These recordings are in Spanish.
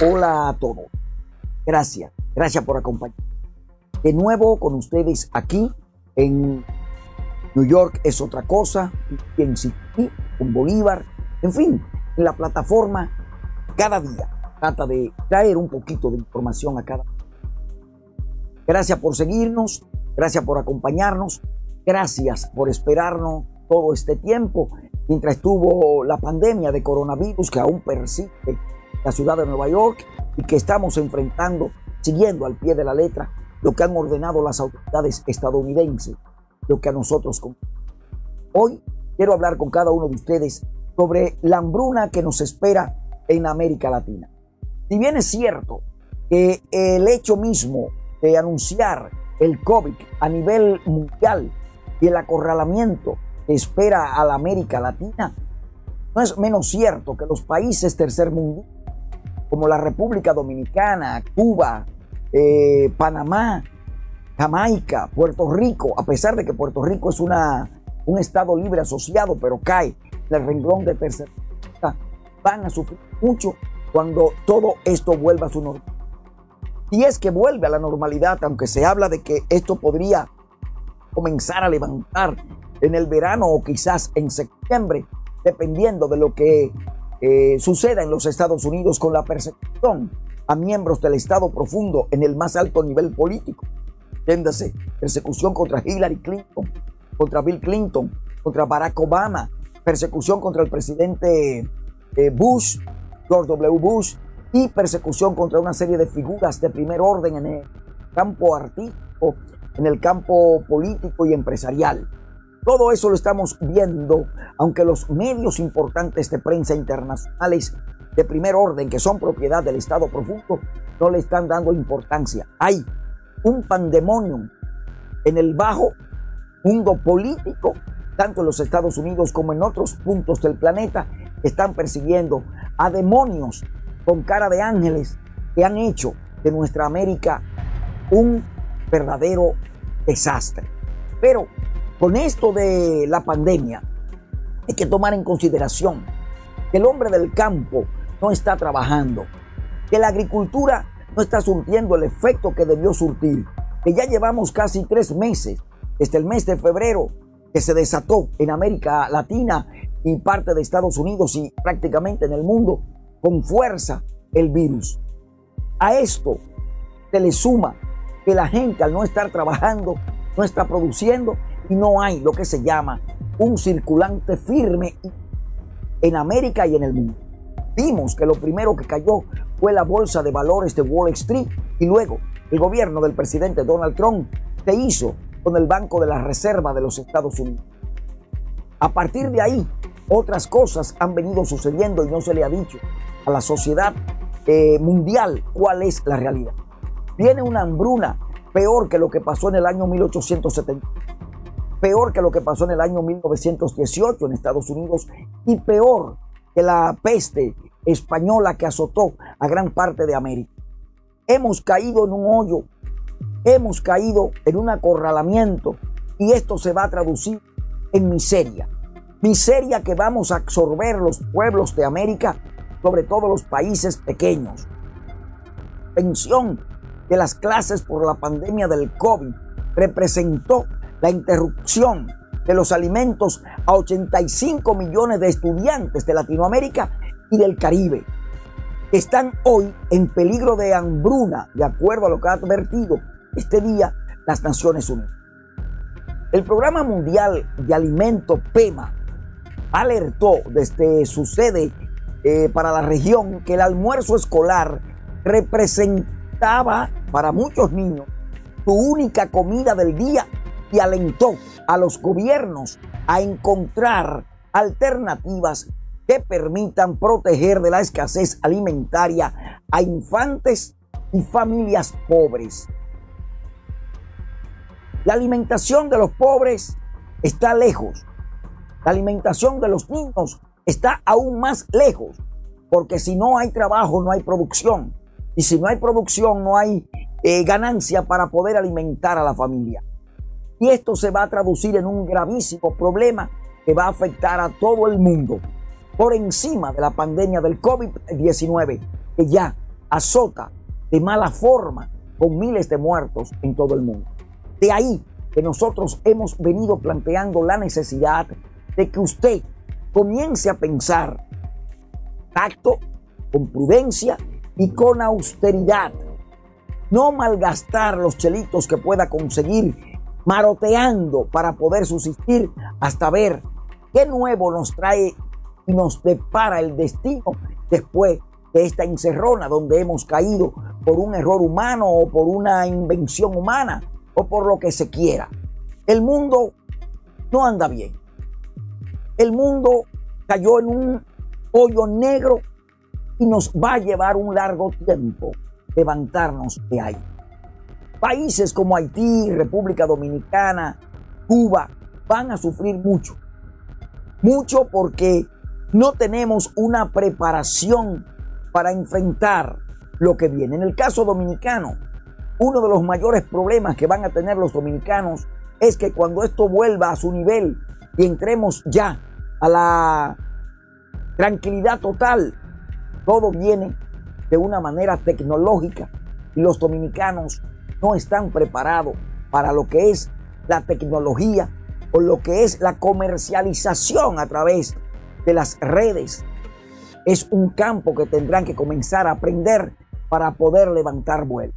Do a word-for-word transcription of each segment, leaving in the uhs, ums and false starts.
Hola a todos. Gracias, gracias por acompañarnos. De nuevo con ustedes aquí en New York es otra cosa, en Citi, en Bolívar, en fin, en la plataforma cada día. Trata de traer un poquito de información a cada día. Gracias por seguirnos, gracias por acompañarnos, gracias por esperarnos todo este tiempo, mientras estuvo la pandemia de coronavirus que aún persiste en la ciudad de Nueva York y que estamos enfrentando, siguiendo al pie de la letra lo que han ordenado las autoridades estadounidenses, lo que a nosotros compete. Hoy quiero hablar con cada uno de ustedes sobre la hambruna que nos espera en América Latina. Si bien es cierto que el hecho mismo de anunciar el COVID a nivel mundial y el acorralamiento que espera a la América Latina, no es menos cierto que los países tercermundistas como la República Dominicana, Cuba, eh, Panamá, Jamaica, Puerto Rico, a pesar de que Puerto Rico es una, un estado libre asociado, pero cae del renglón de tercermundistas, van a sufrir mucho cuando todo esto vuelva a su normalidad. Y es que vuelve a la normalidad, aunque se habla de que esto podría comenzar a levantar en el verano o quizás en septiembre, dependiendo de lo que eh, suceda en los Estados Unidos con la persecución a miembros del Estado profundo en el más alto nivel político. Entiéndase, persecución contra Hillary Clinton, contra Bill Clinton, contra Barack Obama, persecución contra el presidente eh, Bush, George W. Bush, y persecución contra una serie de figuras de primer orden en el campo artístico, en el campo político y empresarial. Todo eso lo estamos viendo, aunque los medios importantes de prensa internacionales de primer orden, que son propiedad del Estado profundo, no le están dando importancia. Hay un pandemonium en el bajo mundo político, tanto en los Estados Unidos como en otros puntos del planeta, que están persiguiendo a demonios con cara de ángeles que han hecho de nuestra América un verdadero desastre. Pero con esto de la pandemia hay que tomar en consideración que el hombre del campo no está trabajando, que la agricultura no está surtiendo el efecto que debió surtir, que ya llevamos casi tres meses, desde el mes de febrero que se desató en América Latina y parte de Estados Unidos y prácticamente en el mundo, con fuerza el virus. A esto se le suma que la gente al no estar trabajando, no está produciendo y no hay lo que se llama un circulante firme en América y en el mundo. Vimos que lo primero que cayó fue la bolsa de valores de Wall Street y luego el gobierno del presidente Donald Trump se hizo con el Banco de la Reserva de los Estados Unidos. A partir de ahí, otras cosas han venido sucediendo y no se le ha dicho a la sociedad eh, mundial cuál es la realidad. Viene una hambruna peor que lo que pasó en el año mil ochocientos setenta, peor que lo que pasó en el año mil novecientos dieciocho en Estados Unidos y peor que la peste española que azotó a gran parte de América. Hemos caído en un hoyo, hemos caído en un acorralamiento y esto se va a traducir en miseria. Miseria que vamos a absorber los pueblos de América, sobre todo los países pequeños. Tensión de las clases por la pandemia del COVID representó la interrupción de los alimentos a ochenta y cinco millones de estudiantes de Latinoamérica y del Caribe, que están hoy en peligro de hambruna, de acuerdo a lo que ha advertido este día las Naciones Unidas. El Programa Mundial de Alimentos, PEMA, alertó desde su sede eh, para la región que el almuerzo escolar representaba para muchos niños su única comida del día y alentó a los gobiernos a encontrar alternativas que permitan proteger de la escasez alimentaria a infantes y familias pobres. La alimentación de los pobres está lejos. La alimentación de los niños está aún más lejos, porque si no hay trabajo, no hay producción. Y si no hay producción, no hay eh, ganancia para poder alimentar a la familia. Y esto se va a traducir en un gravísimo problema que va a afectar a todo el mundo, por encima de la pandemia del COVID diecinueve, que ya azota de mala forma con miles de muertos en todo el mundo. De ahí que nosotros hemos venido planteando la necesidad de que usted comience a pensar tacto, con prudencia y con austeridad. No malgastar los chelitos que pueda conseguir maroteando para poder subsistir hasta ver qué nuevo nos trae y nos depara el destino después de esta encerrona donde hemos caído por un error humano o por una invención humana o por lo que se quiera. El mundo no anda bien. El mundo cayó en un hoyo negro y nos va a llevar un largo tiempo levantarnos de ahí. Países como Haití, República Dominicana, Cuba van a sufrir mucho. Mucho porque no tenemos una preparación para enfrentar lo que viene. En el caso dominicano, uno de los mayores problemas que van a tener los dominicanos es que cuando esto vuelva a su nivel y entremos ya a la tranquilidad total, todo viene de una manera tecnológica y los dominicanos no están preparados para lo que es la tecnología o lo que es la comercialización a través de las redes. Es un campo que tendrán que comenzar a aprender para poder levantar vuelo.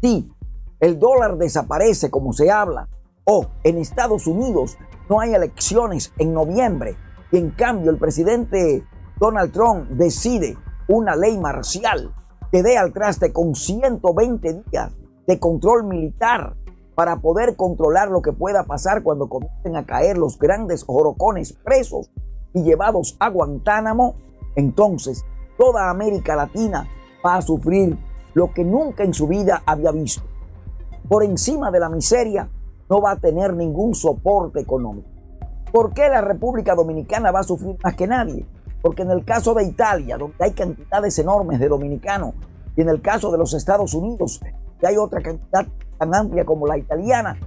Si el dólar desaparece como se habla o en Estados Unidos no hay elecciones en noviembre y en cambio el presidente Donald Trump decide una ley marcial que dé al traste con ciento veinte días de control militar para poder controlar lo que pueda pasar cuando comiencen a caer los grandes jorocones presos y llevados a Guantánamo, entonces toda América Latina va a sufrir lo que nunca en su vida había visto. Por encima de la miseria no va a tener ningún soporte económico. ¿Por qué la República Dominicana va a sufrir más que nadie? Porque en el caso de Italia, donde hay cantidades enormes de dominicanos, y en el caso de los Estados Unidos, que hay otra cantidad tan amplia como la italiana,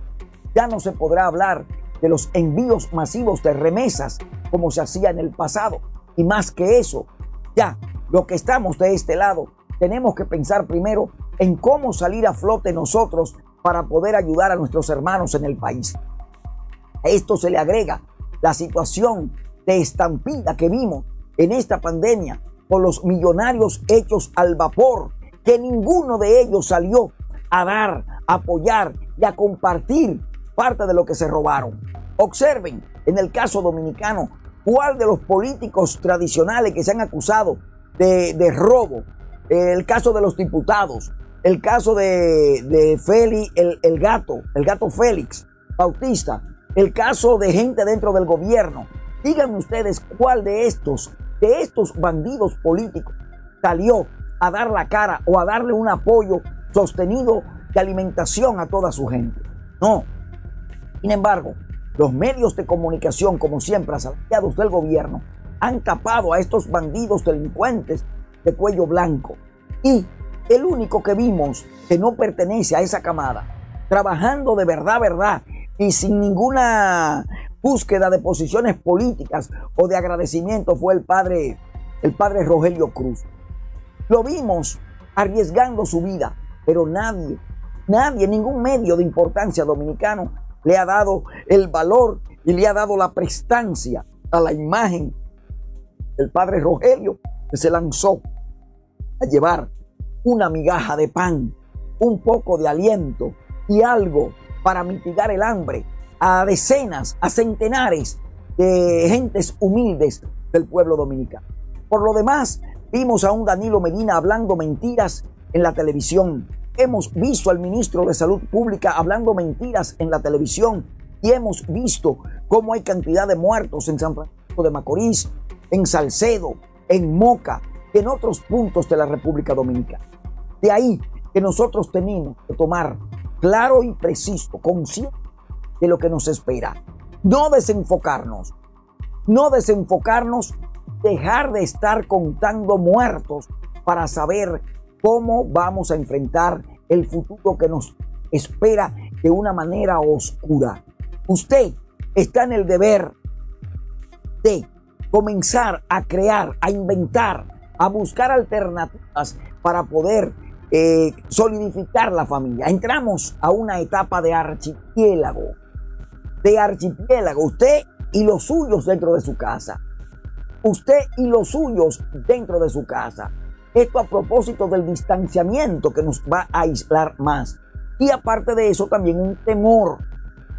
ya no se podrá hablar de los envíos masivos de remesas como se hacía en el pasado. Y más que eso, ya los que estamos de este lado, tenemos que pensar primero en cómo salir a flote nosotros para poder ayudar a nuestros hermanos en el país. A esto se le agrega la situación de estampida que vimos en esta pandemia, con los millonarios hechos al vapor, que ninguno de ellos salió a dar, a apoyar y a compartir parte de lo que se robaron. Observen, en el caso dominicano, cuál de los políticos tradicionales que se han acusado de, de robo, el caso de los diputados, el caso de, de Félix, el, el gato, el gato Félix Bautista, el caso de gente dentro del gobierno. Díganme ustedes cuál de estos de estos bandidos políticos salió a dar la cara o a darle un apoyo sostenido de alimentación a toda su gente. No. Sin embargo, los medios de comunicación, como siempre asalariados del gobierno, han tapado a estos bandidos delincuentes de cuello blanco. Y el único que vimos que no pertenece a esa camada, trabajando de verdad, verdad, y sin ninguna búsqueda de posiciones políticas o de agradecimiento, fue el padre, el padre Rogelio Cruz. Lo vimos arriesgando su vida, pero nadie, nadie, ningún medio de importancia dominicano le ha dado el valor y le ha dado la prestancia a la imagen del padre Rogelio, que se lanzó a llevar una migaja de pan, un poco de aliento y algo para mitigar el hambre a decenas, a centenares de gentes humildes del pueblo dominicano. Por lo demás, vimos a un Danilo Medina hablando mentiras en la televisión. Hemos visto al ministro de Salud Pública hablando mentiras en la televisión y hemos visto cómo hay cantidad de muertos en San Francisco de Macorís, en Salcedo, en Moca y en otros puntos de la República Dominicana. De ahí que nosotros tenemos que tomar claro y preciso, consciente de lo que nos espera. No desenfocarnos, no desenfocarnos, dejar de estar contando muertos para saber cómo vamos a enfrentar el futuro que nos espera de una manera oscura. Usted está en el deber de comenzar a crear, a inventar, a buscar alternativas para poder eh, solidificar la familia. Entramos a una etapa de archipiélago, de archipiélago, usted y los suyos dentro de su casa, usted y los suyos dentro de su casa. Esto a propósito del distanciamiento que nos va a aislar más. Y aparte de eso, también un temor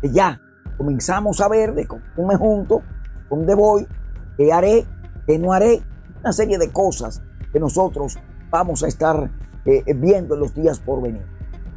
que ya comenzamos a ver de cómo me junto, dónde voy, qué haré, qué no haré. Una serie de cosas que nosotros vamos a estar eh, viendo en los días por venir.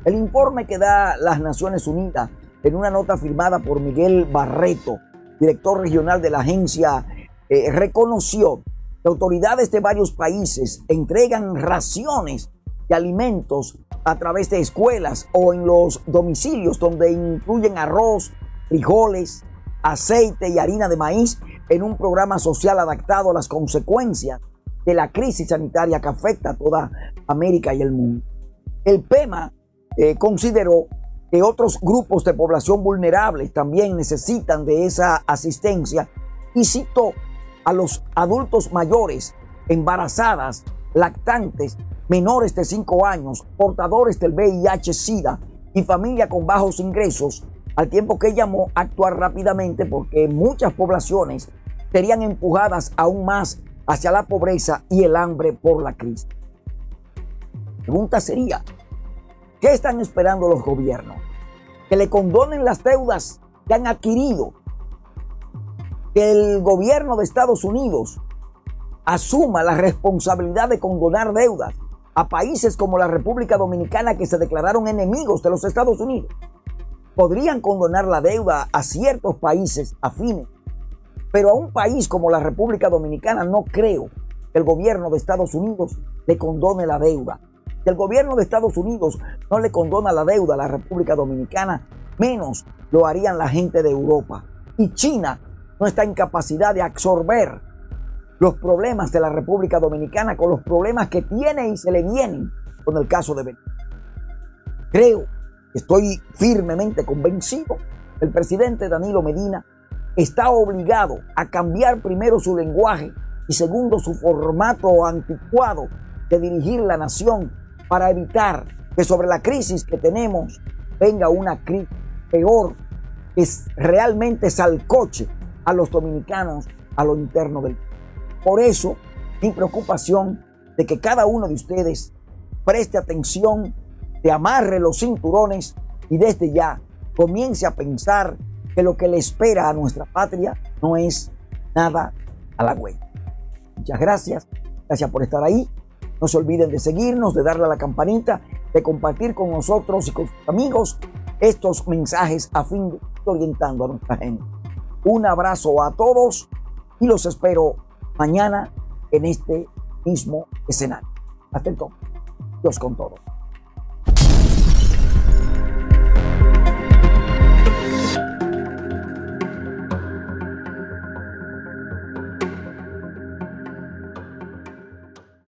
El informe que da las Naciones Unidas en una nota firmada por Miguel Barreto, director regional de la agencia, eh, reconoció que autoridades de varios países entregan raciones de alimentos a través de escuelas o en los domicilios, donde incluyen arroz, frijoles, aceite y harina de maíz en un programa social adaptado a las consecuencias de la crisis sanitaria que afecta a toda América y el mundo. El PEMA eh, consideró que otros grupos de población vulnerables también necesitan de esa asistencia y citó a los adultos mayores, embarazadas, lactantes, menores de cinco años, portadores del V I H SIDA y familia con bajos ingresos, al tiempo que llamó a actuar rápidamente porque muchas poblaciones serían empujadas aún más hacia la pobreza y el hambre por la crisis. La pregunta sería, ¿qué están esperando los gobiernos? ¿Que le condonen las deudas que han adquirido? ¿Que el gobierno de Estados Unidos asuma la responsabilidad de condonar deudas a países como la República Dominicana, que se declararon enemigos de los Estados Unidos? Podrían condonar la deuda a ciertos países afines, pero a un país como la República Dominicana no creo que el gobierno de Estados Unidos le condone la deuda. Si el gobierno de Estados Unidos no le condona la deuda a la República Dominicana, menos lo harían la gente de Europa. Y China no está en capacidad de absorber los problemas de la República Dominicana con los problemas que tiene y se le vienen con el caso de Venezuela. Creo, estoy firmemente convencido, el presidente Danilo Medina está obligado a cambiar primero su lenguaje y segundo su formato anticuado de dirigir la nación para evitar que sobre la crisis que tenemos venga una crisis peor que realmente salcoche a los dominicanos a lo interno del país. Por eso, mi preocupación de que cada uno de ustedes preste atención, se amarre los cinturones y desde ya comience a pensar que lo que le espera a nuestra patria no es nada halagüeño. Muchas gracias, gracias por estar ahí. No se olviden de seguirnos, de darle a la campanita, de compartir con nosotros y con sus amigos estos mensajes a fin de ir orientando a nuestra gente. Un abrazo a todos y los espero mañana en este mismo escenario. Hasta entonces, Dios con todos.